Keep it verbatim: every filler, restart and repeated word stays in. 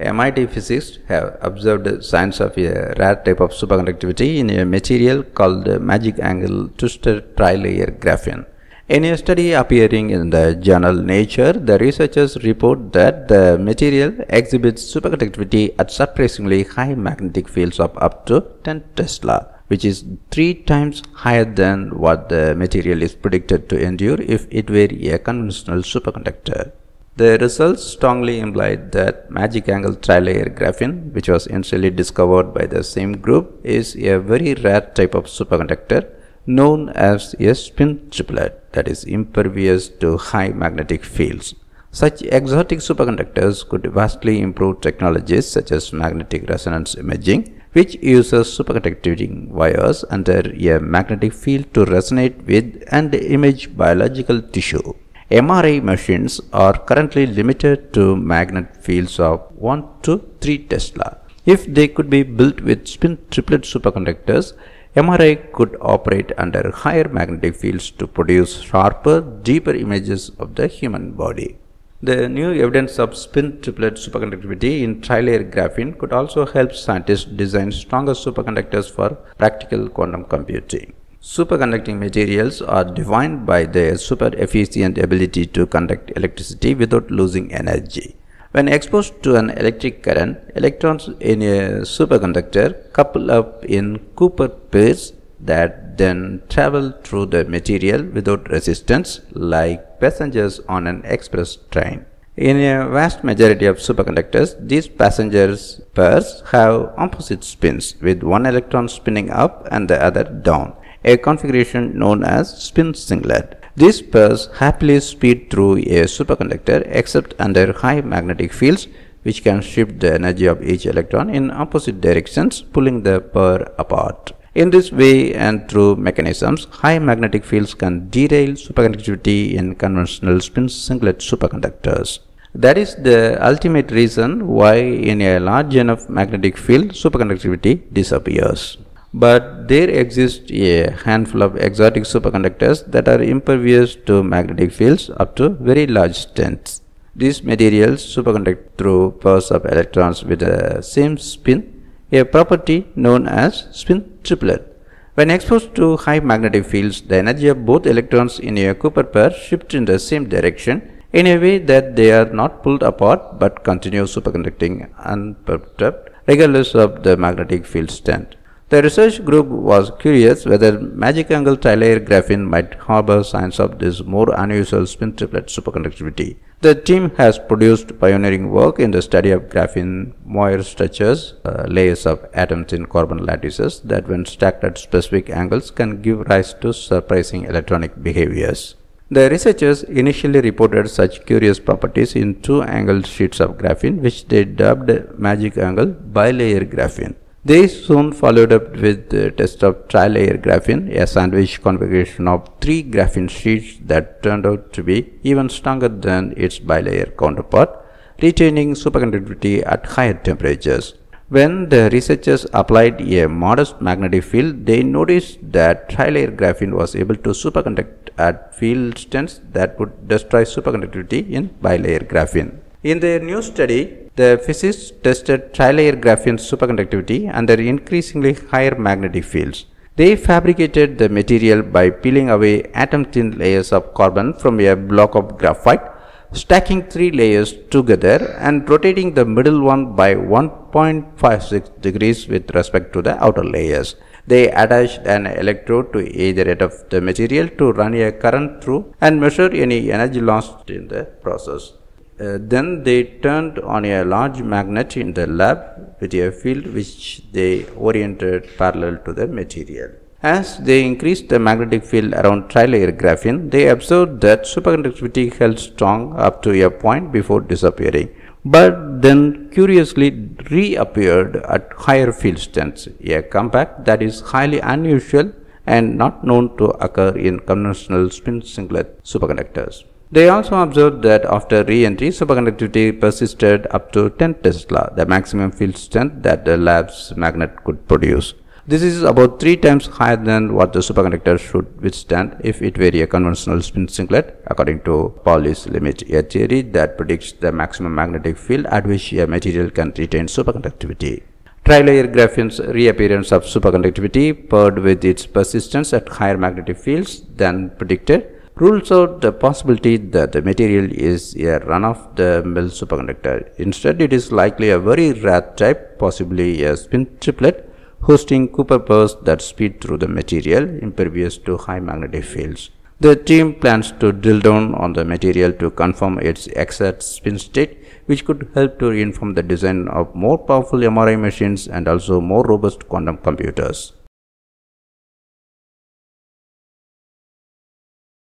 M I T physicists have observed the signs of a rare type of superconductivity in a material called magic-angle twisted trilayer graphene. In a study appearing in the journal Nature, the researchers report that the material exhibits superconductivity at surprisingly high magnetic fields of up to ten Tesla, which is three times higher than what the material is predicted to endure if it were a conventional superconductor. The results strongly implied that magic-angle trilayer graphene, which was initially discovered by the same group, is a very rare type of superconductor known as a spin triplet that is impervious to high magnetic fields. Such exotic superconductors could vastly improve technologies such as magnetic resonance imaging, which uses superconducting wires under a magnetic field to resonate with and image biological tissue. M R I machines are currently limited to magnet fields of one to three Tesla. If they could be built with spin triplet superconductors, M R I could operate under higher magnetic fields to produce sharper, deeper images of the human body. The new evidence of spin triplet superconductivity in trilayer graphene could also help scientists design stronger superconductors for practical quantum computing. Superconducting materials are defined by their super efficient ability to conduct electricity without losing energy. When exposed to an electric current, electrons in a superconductor couple up in Cooper pairs that then travel through the material without resistance, like passengers on an express train. In a vast majority of superconductors, these passengers pairs have opposite spins, with one electron spinning up and the other down, a configuration known as spin singlet. These pairs happily speed through a superconductor except under high magnetic fields, which can shift the energy of each electron in opposite directions, pulling the pair apart. In this way and through mechanisms, high magnetic fields can derail superconductivity in conventional spin singlet superconductors. That is the ultimate reason why in a large enough magnetic field, superconductivity disappears. But there exists a handful of exotic superconductors that are impervious to magnetic fields up to very large strengths. These materials superconduct through pairs of electrons with the same spin, a property known as spin triplet. When exposed to high magnetic fields, the energy of both electrons in a Cooper pair shifts in the same direction in a way that they are not pulled apart but continue superconducting unperturbed regardless of the magnetic field strength. The research group was curious whether magic-angle trilayer graphene might harbor signs of this more unusual spin triplet superconductivity. The team has produced pioneering work in the study of graphene moiré structures, uh, layers of atoms in carbon lattices that when stacked at specific angles can give rise to surprising electronic behaviors. The researchers initially reported such curious properties in two-angled sheets of graphene, which they dubbed magic-angle bilayer graphene. They soon followed up with the test of trilayer graphene, a sandwich configuration of three graphene sheets that turned out to be even stronger than its bilayer counterpart, retaining superconductivity at higher temperatures. When the researchers applied a modest magnetic field, they noticed that trilayer graphene was able to superconduct at field strengths that would destroy superconductivity in bilayer graphene. In their new study, the physicists tested trilayer graphene superconductivity under increasingly higher magnetic fields. They fabricated the material by peeling away atom-thin layers of carbon from a block of graphite, stacking three layers together and rotating the middle one by one point five six degrees with respect to the outer layers. They attached an electrode to either end of the material to run a current through and measure any energy lost in the process. Uh, then they turned on a large magnet in the lab with a field which they oriented parallel to the material. As they increased the magnetic field around trilayer graphene, they observed that superconductivity held strong up to a point before disappearing, but then curiously reappeared at higher field strengths, a comeback that is highly unusual and not known to occur in conventional spin singlet superconductors. They also observed that after re-entry, superconductivity persisted up to ten Tesla, the maximum field strength that the lab's magnet could produce. This is about three times higher than what the superconductor should withstand if it were a conventional spin singlet, according to Pauli's limit, a theory that predicts the maximum magnetic field at which a material can retain superconductivity. Trilayer graphene's reappearance of superconductivity, paired with its persistence at higher magnetic fields than predicted, rules out the possibility that the material is a run-of-the-mill superconductor. Instead, it is likely a very rare type, possibly a spin triplet, hosting Cooper pairs that speed through the material, impervious to high magnetic fields. The team plans to drill down on the material to confirm its exact spin state, which could help to inform the design of more powerful M R I machines and also more robust quantum computers.